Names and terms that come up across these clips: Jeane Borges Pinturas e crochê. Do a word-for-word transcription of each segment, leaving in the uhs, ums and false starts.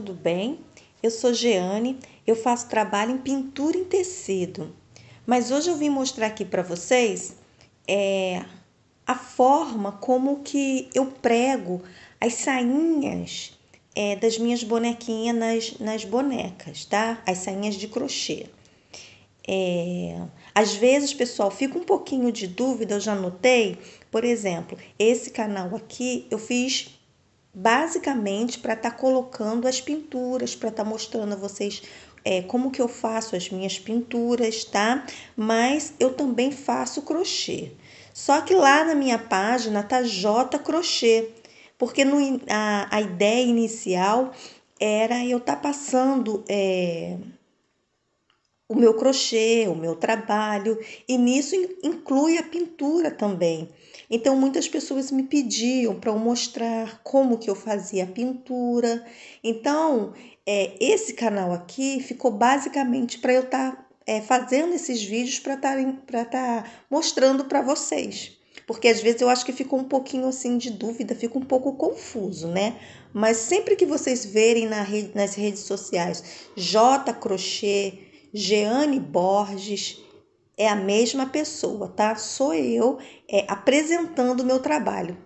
tudo bem? Eu sou Jeane, eu faço trabalho em pintura em tecido. Mas hoje eu vim mostrar aqui para vocês é, a forma como que eu prego as sainhas é, das minhas bonequinhas nas, nas bonecas, tá? As sainhas de crochê. É, às vezes, pessoal, fica um pouquinho de dúvida, eu já notei. Por exemplo, esse canal aqui eu fiz basicamente para estar tá colocando as pinturas, para estar tá mostrando a vocês é, como que eu faço as minhas pinturas, tá? Mas eu também faço crochê. Só que lá na minha página tá J crochê, porque no, a, a ideia inicial era eu estar tá passando é, o meu crochê, o meu trabalho, e nisso inclui a pintura também. Então, muitas pessoas me pediam para eu mostrar como que eu fazia a pintura. Então, é, esse canal aqui ficou basicamente para eu estar é, fazendo esses vídeos para estar para estar mostrando para vocês. Porque, às vezes, eu acho que ficou um pouquinho assim de dúvida, fica um pouco confuso, né? Mas sempre que vocês verem na rede, nas redes sociais J crochê, Jeane Borges... é a mesma pessoa, tá? Sou eu é, apresentando o meu trabalho.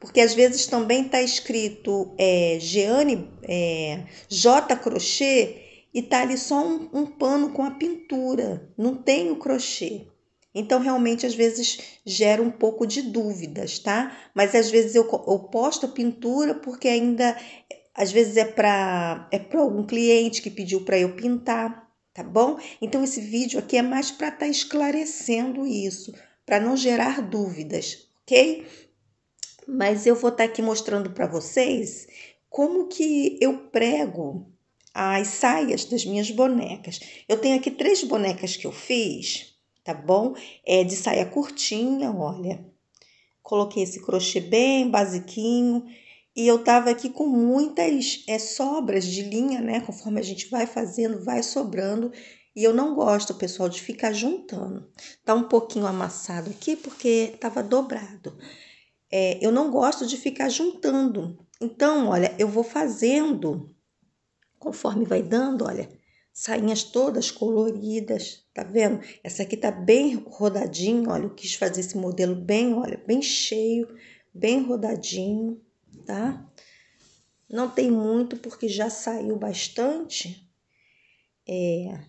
Porque às vezes também tá escrito é, Jeane, é, J crochê e tá ali só um, um pano com a pintura, não tem o crochê. Então realmente às vezes gera um pouco de dúvidas, tá? Mas às vezes eu, eu posto a pintura porque ainda, às vezes é para é para algum cliente que pediu para eu pintar. Tá bom? Então, esse vídeo aqui é mais para estar esclarecendo isso, para não gerar dúvidas, ok? Mas eu vou estar aqui mostrando para vocês como que eu prego as saias das minhas bonecas. Eu tenho aqui três bonecas que eu fiz, tá bom? É de saia curtinha, olha. Coloquei esse crochê bem basiquinho. E eu tava aqui com muitas é, sobras de linha, né? Conforme a gente vai fazendo, vai sobrando. E eu não gosto, pessoal, de ficar juntando. Tá um pouquinho amassado aqui porque tava dobrado. É, eu não gosto de ficar juntando. Então, olha, eu vou fazendo, conforme vai dando, olha, sainhas todas coloridas, tá vendo? Essa aqui tá bem rodadinho, olha, eu quis fazer esse modelo bem, olha, bem cheio, bem rodadinho. Tá? Não tem muito porque já saiu bastante. É,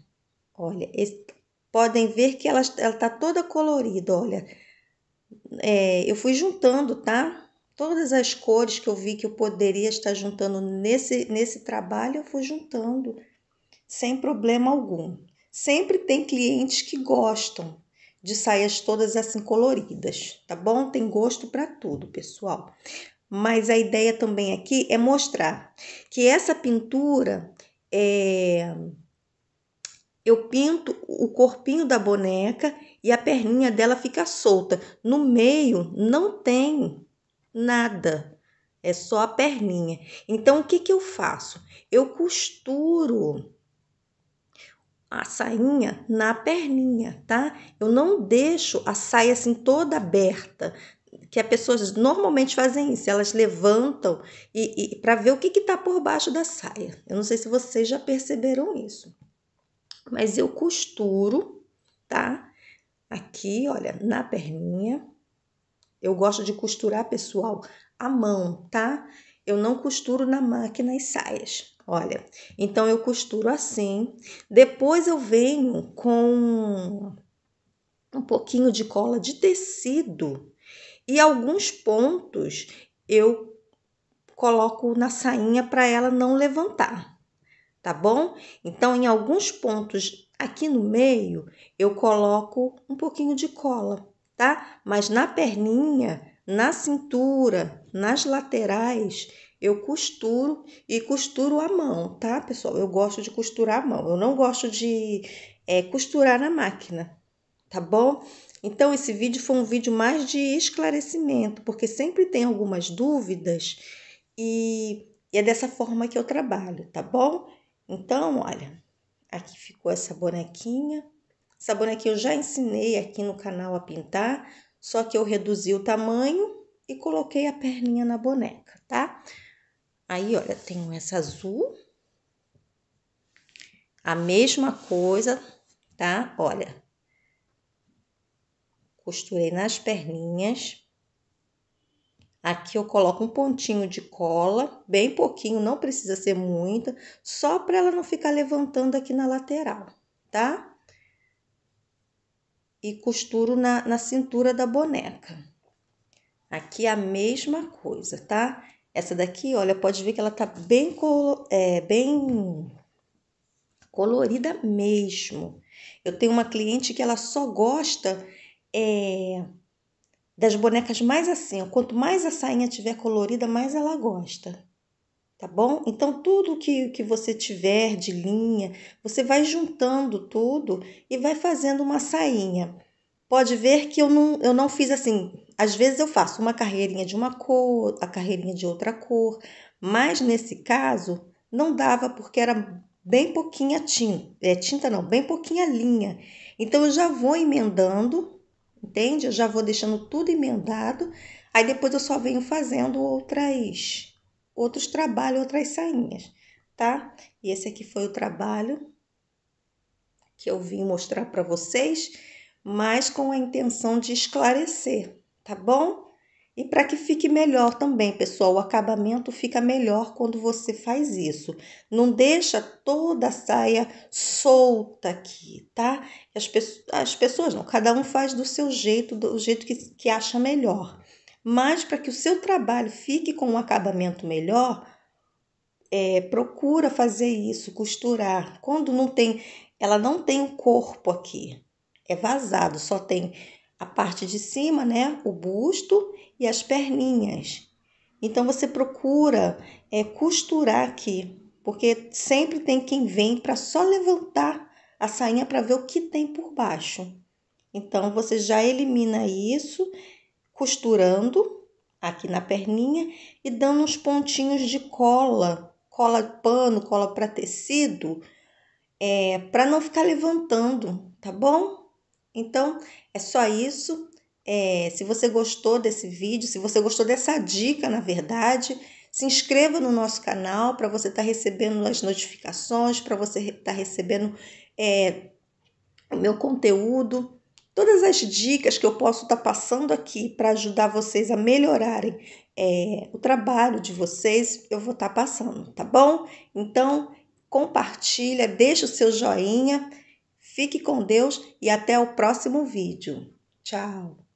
olha, esse, podem ver que ela, ela tá toda colorida, olha. É, eu fui juntando, tá? Todas as cores que eu vi que eu poderia estar juntando nesse, nesse trabalho, eu fui juntando sem problema algum. Sempre tem clientes que gostam de saias todas assim coloridas, tá bom? Tem gosto para tudo, pessoal. Mas a ideia também aqui é mostrar que essa pintura, é... eu pinto o corpinho da boneca e a perninha dela fica solta. No meio não tem nada, é só a perninha. Então, o que que eu faço? Eu costuro a sainha na perninha, tá? Eu não deixo a saia assim toda aberta, que as pessoas normalmente fazem isso, elas levantam e, e para ver o que que tá por baixo da saia. Eu não sei se vocês já perceberam isso, mas eu costuro, tá? Aqui, olha, na perninha. Eu gosto de costurar, pessoal, à mão, tá? Eu não costuro na máquina as saias, olha. Então, eu costuro assim. Depois, eu venho com um pouquinho de cola de tecido. E alguns pontos eu coloco na sainha para ela não levantar, tá bom? Então, em alguns pontos aqui no meio, eu coloco um pouquinho de cola, tá? Mas na perninha, na cintura, nas laterais, eu costuro e costuro à mão, tá, pessoal? Eu gosto de costurar à mão, eu não gosto de é, costurar na máquina, tá bom? Então, esse vídeo foi um vídeo mais de esclarecimento, porque sempre tem algumas dúvidas e é dessa forma que eu trabalho, tá bom? Então, olha, aqui ficou essa bonequinha. Essa bonequinha eu já ensinei aqui no canal a pintar, só que eu reduzi o tamanho e coloquei a perninha na boneca, tá? Aí, olha, tenho essa azul, A mesma coisa, tá? Olha, costurei nas perninhas. Aqui eu coloco um pontinho de cola, bem pouquinho, não precisa ser muita, só para ela não ficar levantando aqui na lateral, tá? E costuro na, na cintura da boneca. Aqui a mesma coisa, tá? Essa daqui, olha, pode ver que ela tá bem, colo é, bem colorida mesmo. Eu tenho uma cliente que ela só gosta... É... das bonecas mais assim, ó. Quanto mais a sainha tiver colorida, mais ela gosta, tá bom? Então, tudo que, que você tiver de linha, você vai juntando tudo e vai fazendo uma sainha. Pode ver que eu não, eu não fiz assim, às vezes eu faço uma carreirinha de uma cor, a carreirinha de outra cor, mas nesse caso não dava porque era bem pouquinha tinta, é, tinta não, bem pouquinha linha. Então, eu já vou emendando... Entende? Eu já vou deixando tudo emendado, aí depois eu só venho fazendo outras, outros trabalhos, outras sainhas, tá? E esse aqui foi o trabalho que eu vim mostrar pra vocês, mas com a intenção de esclarecer, tá bom? E para que fique melhor também, pessoal, o acabamento fica melhor quando você faz isso. Não deixa toda a saia solta aqui, tá? As, pe as pessoas não, cada um faz do seu jeito, do jeito que, que acha melhor. Mas para que o seu trabalho fique com um acabamento melhor, é, procura fazer isso, costurar. Quando não tem, ela não tem o corpo aqui, é vazado, só tem... a parte de cima, né? O busto e as perninhas. Então, você procura é, costurar aqui, porque sempre tem quem vem para só levantar a sainha para ver o que tem por baixo. Então, você já elimina isso, costurando aqui na perninha e dando uns pontinhos de cola, cola pano, cola para tecido, é, para não ficar levantando, tá bom? Então, é só isso. É, se você gostou desse vídeo, se você gostou dessa dica, na verdade, se inscreva no nosso canal para você estar tá recebendo as notificações, para você estar tá recebendo é, o meu conteúdo, todas as dicas que eu posso estar tá passando aqui para ajudar vocês a melhorarem é, o trabalho de vocês, eu vou estar tá passando, tá bom? Então, compartilha, deixa o seu joinha. Fique com Deus e até o próximo vídeo. Tchau!